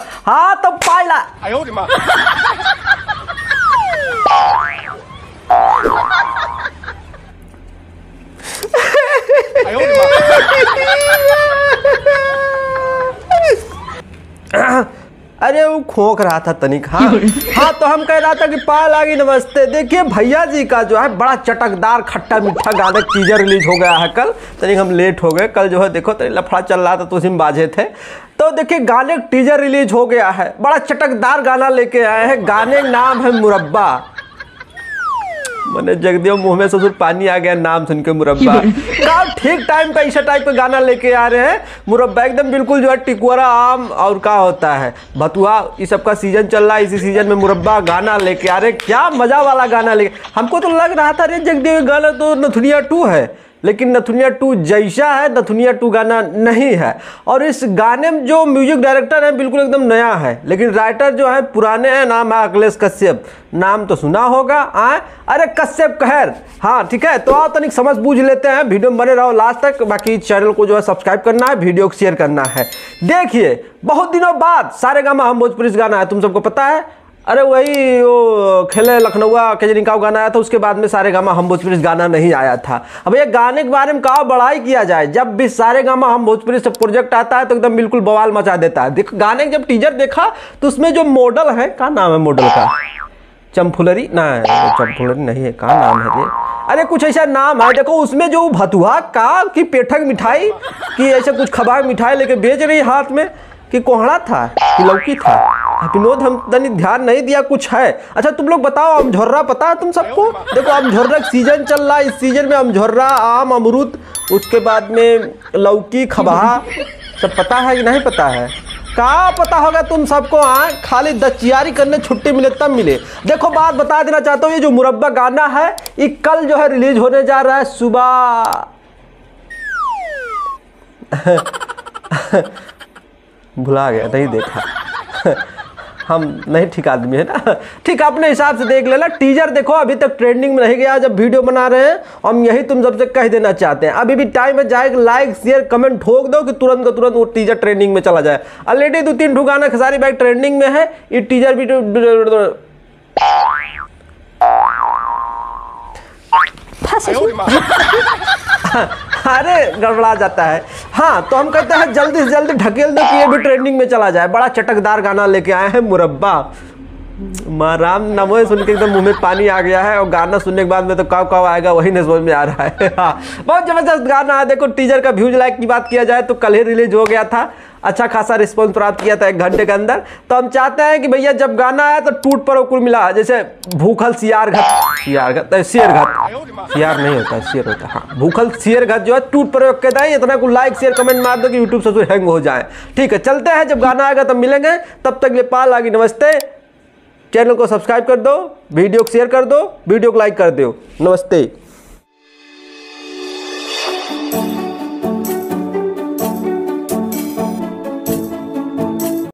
हाँ तो पायला अरे वो खोक रहा था तनिक। हाँ हाँ तो हम कह रहा था कि पायल आ गई नमस्ते। देखिए भैया जी का जो है बड़ा चटकदार खट्टा मीठा गाना टीजर रिलीज हो गया है कल। तनिक हम लेट हो गए कल जो है, देखो तनिक लफड़ा चल रहा था तो उसी में बाजे थे। तो देखिए गाने टीजर रिलीज हो गया है, बड़ा चटकदार गाना लेके आए हैं। गाने नाम है मुरब्बा। मैंने जगदेव मुंह में ससुर पानी आ गया नाम सुन के मुरब्बा। ठीक टाइम पे ऐसा टाइप का गाना लेके आ रहे हैं। मुरब्बा एकदम बिल्कुल जो है टिकुरा आम और क्या होता है भतुआ, इस सब का सीजन चल रहा है। इसी सीजन में मुरब्बा गाना लेके आ रहे, क्या मजा वाला गाना लेके। हमको तो लग रहा था अरे जगदेव गाना तो नथुनिया 2 है, लेकिन नथुनिया 2 जैसा है नथुनिया 2 गाना नहीं है। और इस गाने में जो म्यूजिक डायरेक्टर है बिल्कुल एकदम नया है, लेकिन राइटर जो है पुराने हैं। नाम है अखिलेश कश्यप, नाम तो सुना होगा। अरे कश्यप कहर। हाँ ठीक है, तो आप तनिक समझ बूझ लेते हैं। वीडियो में बने रहो लास्ट तक। बाकी चैनल को जो है सब्सक्राइब करना है, वीडियो को शेयर करना है। देखिए बहुत दिनों बाद सारेगामा हम भोजपुरी गाना है, तुम सबको पता है। अरे वही वो खेले लखनऊआ केजरीकाव गाना आया था, उसके बाद में सारेगामा हम भोजपुरी गाना नहीं आया था। अब ये गाने के बारे में कहा बड़ाई किया जाए, जब भी सारेगामा हम भोजपुरी से प्रोजेक्ट आता है तो एकदम बिल्कुल बवाल मचा देता है। देखो गाने जब टीजर देखा तो उसमें जो मॉडल है, क्या नाम है मॉडल का, चमफुलरी ना, चमफुलरी नहीं है, क्या नाम है ये, अरे कुछ ऐसा नाम है। देखो उसमें जो भतुआ का कि पेठक मिठाई कि ऐसे कुछ खबाक मिठाई लेके बेच रही हाथ में, कि कोहड़ा था कि लौकी था, विनोद हम तनी ध्यान नहीं दिया कुछ है। अच्छा तुम लोग बताओ अमझोर्रा पता है तुम सबको? देखो अमझोर्रा का सीजन चल रहा है। इस सीजन में अमझोर्रा आम अमरूद, उसके बाद में लौकी खबहा, सब पता है कि नहीं पता है? कहाँ पता होगा तुम सबको। खाली दचियारी करने छुट्टी मिले तब मिले। देखो बात बता देना चाहता हूँ, ये जो मुरब्बा गाना है ये कल जो है रिलीज होने जा रहा है सुबह भुला गया नहीं देखा हम नहीं ठीक आदमी है ना, ठीक अपने हिसाब से देख लेना। टीजर देखो अभी तक ट्रेंडिंग में नहीं गया जब वीडियो बना रहे हैं, हम यही तुम सबसे कह देना चाहते हैं। अभी भी टाइम है, जाएगा लाइक शेयर कमेंट ठोक दो कि तुरंत का तुरंत वो टीजर ट्रेंडिंग में चला जाए। ऑलरेडी 2-3 गाना खसारी बैग ट्रेंडिंग में है, ये टीजर भी अरे गड़बड़ा जाता है। हाँ तो हम कहते हैं जल्दी से जल्दी ढकेल दो कि ये भी ट्रेंडिंग में चला जाए। बड़ा चटकदार गाना लेके आए हैं मुरब्बा। माँ राम नमो सुन के एकदम मुँह में पानी आ गया है, और गाना सुनने के बाद में तो कब कब आएगा वही न समझ में आ रहा है। हाँ बहुत ज़बरदस्त गाना है। देखो टीजर का व्यूज लाइक की बात किया जाए तो कल ही रिलीज हो गया था, अच्छा खासा रिस्पॉन्स प्राप्त किया था 1 घंटे के अंदर। तो हम चाहते हैं कि भैया जब गाना आया तो टूट पर उकुल मिला, जैसे भूखल शेर घत हाँ भूखल शेर घत जो है टूट पर इतना को लाइक शेयर कमेंट मार दो कि यूट्यूब ससुर हैंग हो जाए। ठीक है चलते हैं, जब गाना आएगा तब मिलेंगे। तब तक ले पाल आगे नमस्ते। चैनल को सब्सक्राइब कर दो, वीडियो को शेयर कर दो, वीडियो को लाइक कर दो। नमस्ते।